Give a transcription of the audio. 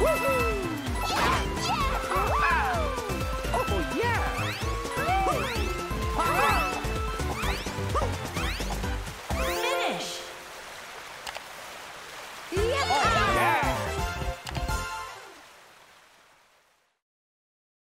Woohoo!